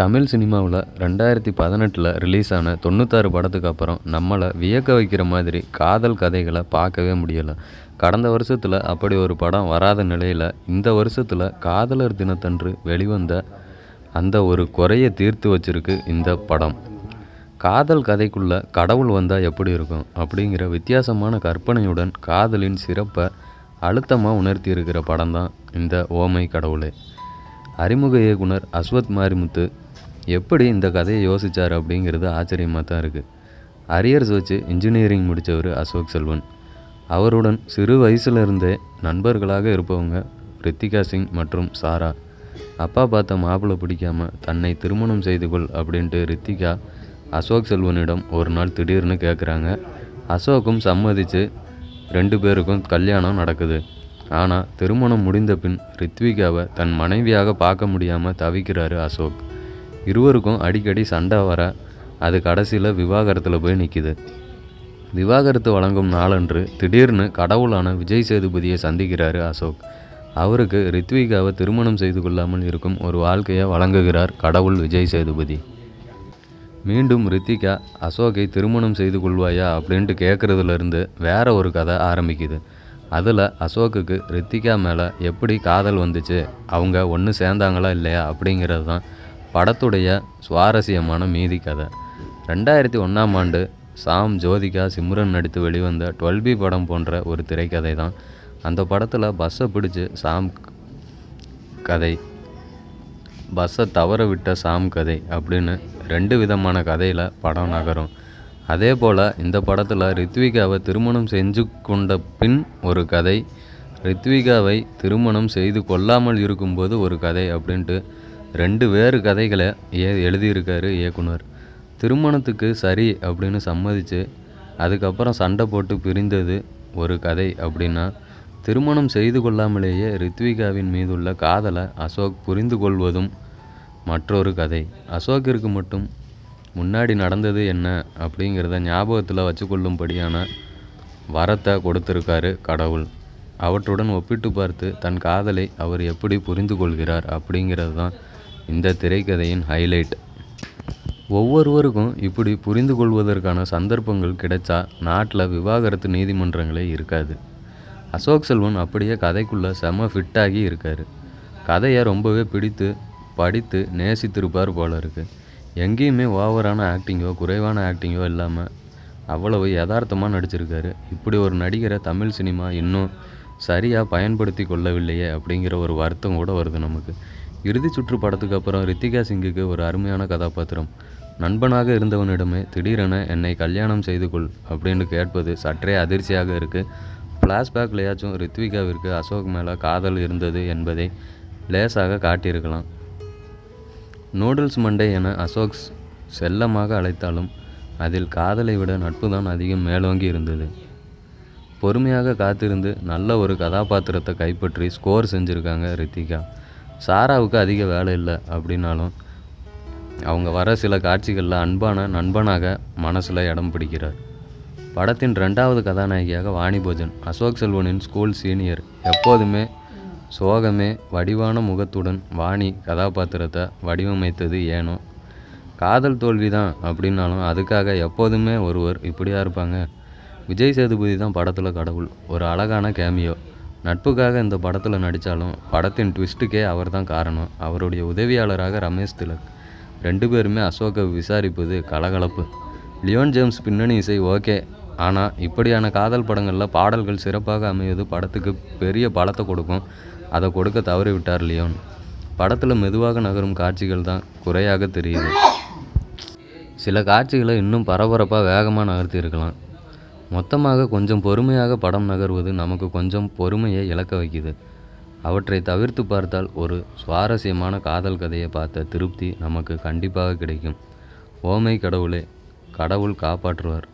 தமிழ் சினிமாவில் 2018 ரிலீஸ் ஆன 96 படத்துக்கு அப்புறம் நம்மளை வியக்க வைக்கிற மாதிரி காதல் கதைகளை பார்க்கவே முடியலை. கடந்த வருஷத்தில் அப்படி ஒரு படம் வராத நிலையில் இந்த வருஷத்தில் காதலர் தினத்தன்று வெளிவந்த அந்த ஒரு குறையை தீர்த்து வச்சிருக்கு இந்த படம். காதல் கதைக்குள்ளே கடவுள் வந்தால் எப்படி இருக்கும் அப்படிங்கிற வித்தியாசமான கற்பனையுடன் காதலின் சிறப்பை அழுத்தமாக உணர்த்தி இருக்கிற படம் தான் இந்த ஓ மை கடவுளே. அறிமுக இயக்குனர் அஸ்வத் மாரிமுத்து எப்படி இந்த கதையை யோசித்தார் அப்படிங்கிறது ஆச்சரியமாக தான் இருக்குது. அரியர்ஸ் வச்சு இன்ஜினியரிங் முடித்தவர் அசோக் செல்வன். அவருடன் சிறு வயசுலேருந்தே நண்பர்களாக இருப்பவங்க ரித்திகா சிங் மற்றும் சாரா. அப்பா பார்த்த மாப்பிள்ளை பிடிக்காமல் தன்னை திருமணம் செய்து கொள் அப்படின்ட்டு ரித்திகா அசோக் செல்வனிடம் ஒரு நாள் திடீர்னு கேட்குறாங்க. அசோக்கும் சம்மதித்து 2 பேருக்கும் கல்யாணம் நடக்குது. ஆனால் திருமணம் முடிந்த பின் ரித்விகாவை தன் மனைவியாக பார்க்க முடியாமல் தவிக்கிறாரு அசோக். இருவருக்கும் அடிக்கடி சண்டை வர அது கடைசியில் விவாகரத்தில் போய் நிற்கிது. விவாகரத்து வழங்கும் நாளன்று திடீர்னு கடவுளான விஜய் சேதுபதியை சந்திக்கிறாரு அசோக். அவருக்கு ரித்விகாவை திருமணம் செய்து கொள்ளாமல் இருக்கும் ஒரு வாழ்க்கையை வழங்குகிறார் கடவுள் விஜய் சேதுபதி. மீண்டும் ரித்திகா அசோக்கை திருமணம் செய்து கொள்வாயா அப்படின்ட்டு கேட்குறதுலேருந்து வேற ஒரு கதை ஆரம்பிக்குது. அதில் அசோக்குக்கு ரித்திகா மேலே எப்படி காதல் வந்துச்சு, அவங்க ஒன்று சேர்ந்தாங்களா இல்லையா அப்படிங்கிறது தான் படத்துடைய சுவாரஸ்யமான மீதி கதை. 2001 ஆண்டு சாம், ஜோதிகா, சிம்ரன் நடித்து வெளிவந்த 12B படம் போன்ற ஒரு திரைக்கதை தான். அந்த படத்தில் பஸ்ஸை பிடிச்சி சாம் கதை, பஸ்ஸை தவற விட்ட சாம் கதை அப்படின்னு 2 விதமான கதையில் படம் நகரும். அதே போல் இந்த படத்தில் ரித்விகாவை திருமணம் செஞ்சு கொண்ட பின் ஒரு கதை, ரித்விகாவை திருமணம் செய்து கொள்ளாமல் இருக்கும்போது ஒரு கதை அப்படின்ட்டு 2 வேறு கதைகளை எழுதியிருக்காரு இயக்குனர். திருமணத்துக்கு சரி அப்படின்னு சம்மதித்து அதுக்கப்புறம் சண்டை போட்டு பிரிந்தது ஒரு கதை அப்படின்னா, திருமணம் செய்து கொள்ளாமலேயே ரித்விகாவின் மீதுள்ள காதலை அசோக் புரிந்து கொள்வதும் மற்றொரு கதை. அசோக்கிற்கு மட்டும் முன்னாடி நடந்தது என்ன அப்படிங்கிறத ஞாபகத்தில் வச்சுக்கொள்ளும்படியான வரத்தை கொடுத்துருக்காரு கடவுள். அவற்றுடன் ஒப்பிட்டு பார்த்து தன் காதலை அவர் எப்படி புரிந்து கொள்கிறார் அப்படிங்கிறது தான் இந்த திரைக்கதையின் ஹைலைட். ஒவ்வொருவருக்கும் இப்படி புரிந்து கொள்வதற்கான சந்தர்ப்பங்கள் கிடைச்சா நாட்டில் விவாகரத்து நீதிமன்றங்களே இருக்காது. அசோக் செல்வன் அப்படியே கதைக்குள்ளே செம ஃபிட்டாகி இருக்கார். கதையை ரொம்பவே பிடித்து படித்து நேசித்திருப்பார் போல இருக்குது. எங்கேயுமே ஓவரான ஆக்டிங்கோ குறைவான ஆக்டிங்கோ இல்லாமல் அவ்வளவு யதார்த்தமாக நடிச்சிருக்காரு. இப்படி ஒரு நடிகரை தமிழ் சினிமா இன்னும் சரியாக பயன்படுத்தி கொள்ளவில்லையே அப்படிங்கிற ஒரு வருத்தம் கூட வருது நமக்கு. இறுதி சுற்று படத்துக்கு அப்புறம் ரித்திகா சிங்குக்கு ஒரு அருமையான கதாபாத்திரம். நண்பனாக இருந்தவனிடமே திடீரென என்னை கல்யாணம் செய்து கொள் அப்படின்னு கேட்பது சற்றே அதிர்ச்சியாக இருக்குது. ஃப்ளாஷ்பேக்லையாச்சும் ரித்விகாவிற்கு அசோக் மேலே காதல் இருந்தது என்பதை லேசாக காட்டியிருக்கலாம். நூடுல்ஸ் மண்டே என அசோக் செல்லமாக அழைத்தாலும் அதில் காதலை விட நட்பு தான் அதிகம் மேலோங்கி இருந்தது. பொறுமையாக காத்திருந்து நல்ல ஒரு கதாபாத்திரத்தை கைப்பற்றி ஸ்கோர் செஞ்சுருக்காங்க ரித்திகா. சாராவுக்கு அதிக வேலை இல்லை அப்படின்னாலும் அவங்க வர சில காட்சிகளில் அன்பான நண்பனாக மனசில் இடம் பிடிக்கிறார். படத்தின் 2வது கதாநாயகியாக வாணிபோஜன், அசோக் செல்வனின் ஸ்கூல் சீனியர். எப்போதுமே சோகமே வடிவான முகத்துடன் வாணி கதாபாத்திரத்தை வடிவமைத்தது ஏனோ. காதல் தோல்வி தான் அப்படின்னாலும் அதுக்காக எப்போதுமே ஒருவர் இப்படியாக இருப்பாங்க. விஜய் சேதுபதி தான் படத்தில் கடவுள். ஒரு அழகான கேமியோ. நட்புக்காக இந்த படத்தில் நடித்தாலும் படத்தின் ட்விஸ்ட்டுக்கே அவர் தான் காரணம். அவருடைய உதவியாளராக ரமேஷ் திலக். 2 பேருமே அசோக்கை விசாரிப்பது கலகலப்பு. லியோன் ஜேம்ஸ் பின்னணி இசை ஓகே, ஆனால் இப்படியான காதல் படங்களில் பாடல்கள் சிறப்பாக அமைவது படத்துக்கு பெரிய பலத்தை கொடுக்கும். அதை கொடுக்க தவறிவிட்டார் லியோன். படத்தில் மெதுவாக நகரும் காட்சிகள் தான் குறையாக தெரியுது. சில காட்சிகளை இன்னும் பரபரப்பாக வேகமாக நகர்த்தி இருக்கலாம். மொத்தமாக கொஞ்சம் பொறுமையாக படம் நகர்வது நமக்கு கொஞ்சம் பொறுமையை இழக்க வைக்குது. அவற்றை தவிர்த்து பார்த்தால் ஒரு சுவாரஸ்யமான காதல் கதையை பார்த்த திருப்தி நமக்கு கண்டிப்பாக கிடைக்கும். ஓ மை கடவுளே, கடவுள் காப்பாற்றுவார்.